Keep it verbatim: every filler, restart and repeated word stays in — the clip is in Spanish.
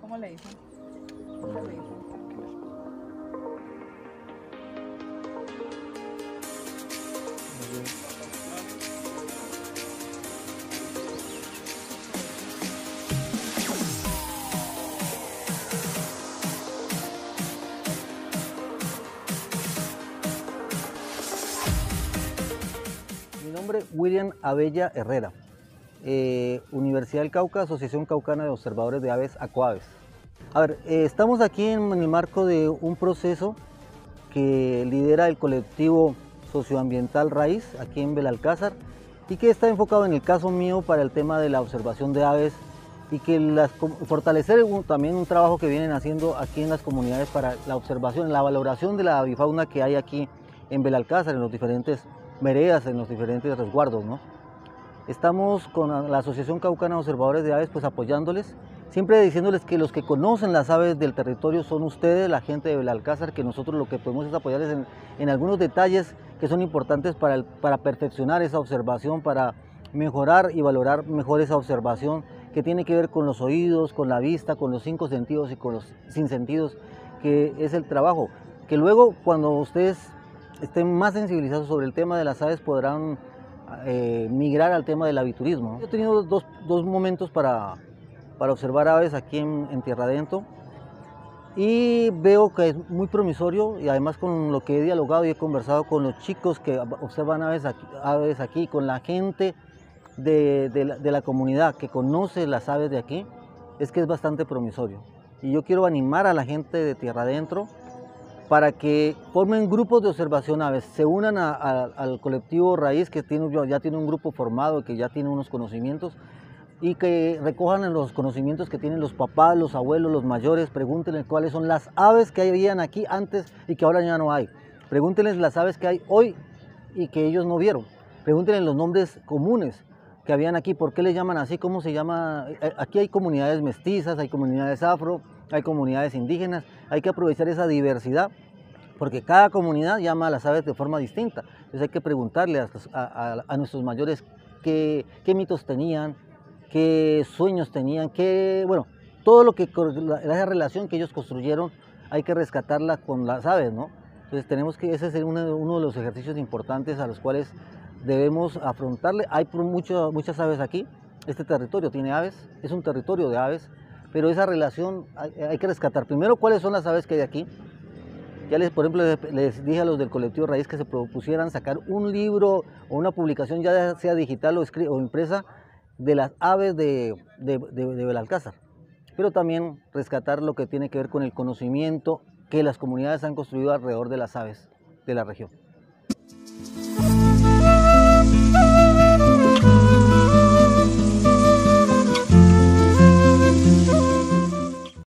¿Cómo le dicen? ¿Cómo le dicen? Mi nombre es William Abella Herrera. Eh, Universidad del Cauca, Asociación Caucana de Observadores de Aves, Acuaves. A ver, eh, estamos aquí en, en el marco de un proceso que lidera el colectivo socioambiental Raíz, aquí en Belalcázar, y que está enfocado en el caso mío para el tema de la observación de aves y que las, fortalecer también un trabajo que vienen haciendo aquí en las comunidades para la observación, la valoración de la avifauna que hay aquí en Belalcázar, en los diferentes veredas, en los diferentes resguardos, ¿no? Estamos con la Asociación Caucana de Observadores de Aves, pues apoyándoles, siempre diciéndoles que los que conocen las aves del territorio son ustedes, la gente de Belalcázar, que nosotros lo que podemos es apoyarles en, en algunos detalles que son importantes para, el, para perfeccionar esa observación, para mejorar y valorar mejor esa observación que tiene que ver con los oídos, con la vista, con los cinco sentidos y con los sinsentidos, que es el trabajo. Que luego, cuando ustedes estén más sensibilizados sobre el tema de las aves, podrán Eh, migrar al tema del aviturismo. Yo he tenido dos, dos momentos para, para observar aves aquí en, en Tierra Dentro, y veo que es muy promisorio, y además con lo que he dialogado y he conversado con los chicos que observan aves aquí, aves aquí con la gente de, de, la, de la comunidad que conoce las aves de aquí, es que es bastante promisorio. Y yo quiero animar a la gente de Tierra Dentro para que formen grupos de observación aves, se unan a, a, al colectivo Raíz, que tiene, ya tiene un grupo formado, que ya tiene unos conocimientos, y que recojan los conocimientos que tienen los papás, los abuelos, los mayores. Pregúntenles cuáles son las aves que habían aquí antes y que ahora ya no hay. Pregúntenles las aves que hay hoy y que ellos no vieron. Pregúntenles los nombres comunes que habían aquí, por qué les llaman así, cómo se llama. Aquí hay comunidades mestizas, hay comunidades afro, hay comunidades indígenas. Hay que aprovechar esa diversidad, porque cada comunidad llama a las aves de forma distinta. Entonces hay que preguntarle a, a, a nuestros mayores qué, qué mitos tenían, qué sueños tenían, qué, bueno, todo lo que, esa relación que ellos construyeron, hay que rescatarla con las aves, ¿no? Entonces tenemos que, ese es uno, uno de los ejercicios importantes a los cuales debemos afrontarle. Hay mucho, muchas aves aquí, este territorio tiene aves, es un territorio de aves, pero esa relación hay, hay que rescatar. Primero, cuáles son las aves que hay aquí. Ya les, por ejemplo, les dije a los del colectivo Raíz que se propusieran sacar un libro o una publicación, ya sea digital o, o impresa, de las aves de, de, de, de Belalcázar. Pero también rescatar lo que tiene que ver con el conocimiento que las comunidades han construido alrededor de las aves de la región.